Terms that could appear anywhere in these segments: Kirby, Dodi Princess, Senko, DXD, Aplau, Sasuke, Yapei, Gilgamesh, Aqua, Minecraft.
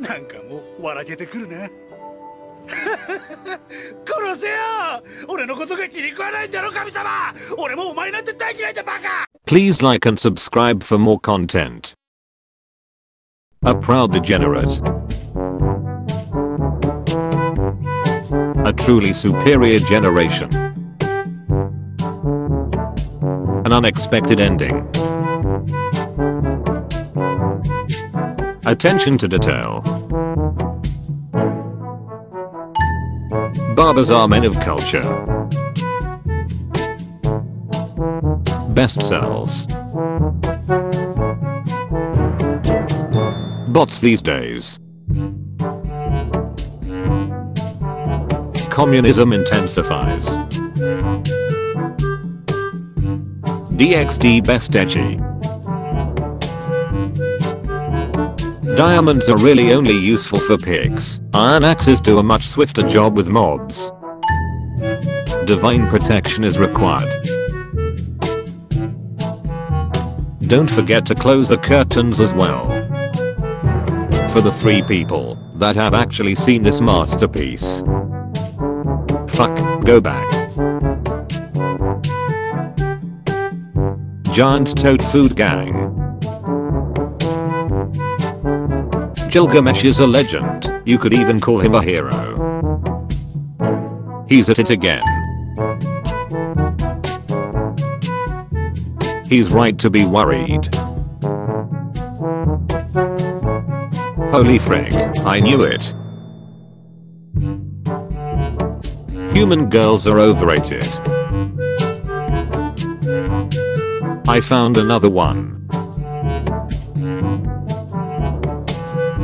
なんかもう笑けてくるな。殺せよ！俺のことが気に食わないんだろ神様！俺もお前なんて大嫌いだバカ！ Please like and subscribe for more content. A proud degenerate. A truly superior generation. An unexpected ending. Attention to detail. Barbers are men of culture. Best sells. Bots these days. Communism intensifies. DXD best edgy. Diamonds are really only useful for pigs. Iron axes do a much swifter job with mobs. Divine protection is required. Don't forget to close the curtains as well. For the three people that have actually seen this masterpiece. Fuck, go back. Giant Toad Food Gang. Gilgamesh is a legend, you could even call him a hero. He's at it again. He's right to be worried. Holy frick, I knew it. Human girls are overrated. I found another one.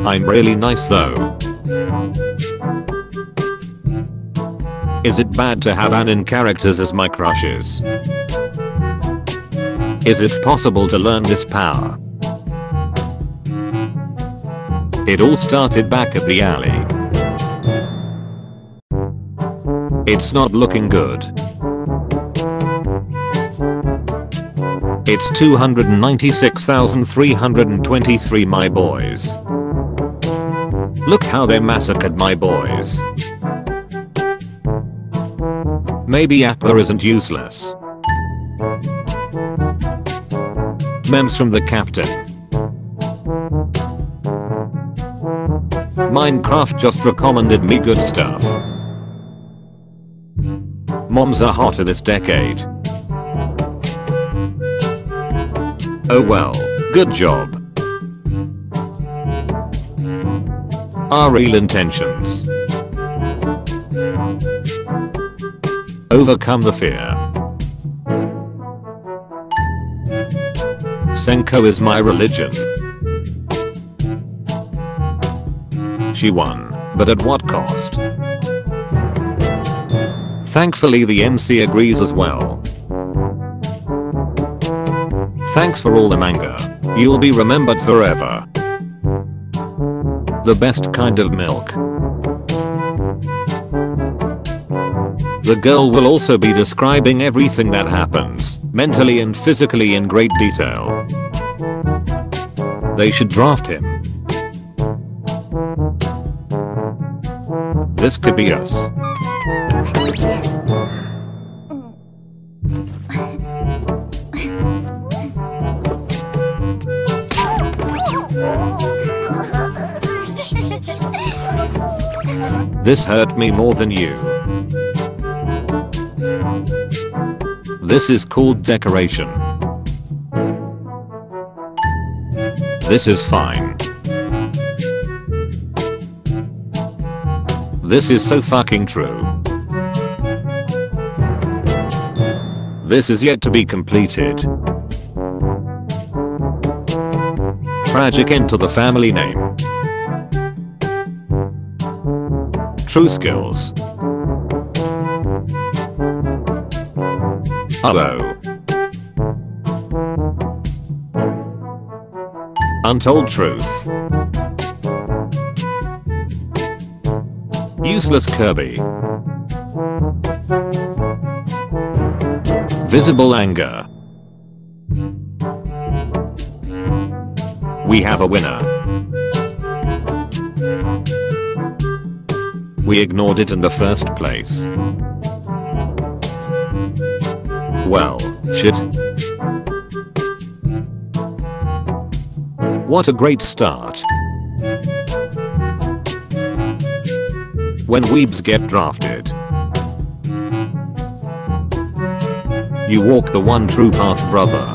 I'm really nice though. Is it bad to have anin characters as my crushes? Is it possible to learn this power? It all started back at the alley. It's not looking good. It's 296,323 my boys. Look how they massacred my boys. Maybe Aqua isn't useless. Memes from the captain. Minecraft just recommended me good stuff. Moms are hotter this decade. Oh well, good job. Our real intentions. Overcome the fear. Senko is my religion. She won, but at what cost? Thankfully the MC agrees as well. Thanks for all the manga. You'll be remembered forever. The best kind of milk. The girl will also be describing everything that happens, mentally and physically in great detail. They should draft him. This could be us. This hurt me more than you. This is called decoration. This is fine. This is so fucking true. This is yet to be completed. Tragic end to the family name. True skills. Uh-oh. Untold truth. Useless Kirby. Visible anger. We have a winner. We ignored it in the first place. Well, shit. What a great start. When weebs get drafted, you walk the one true path, brother.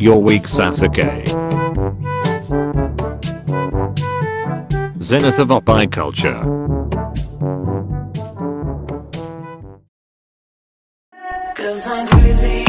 You're weak, Sasuke. Zenith of Opie culture. Cause I'm crazy.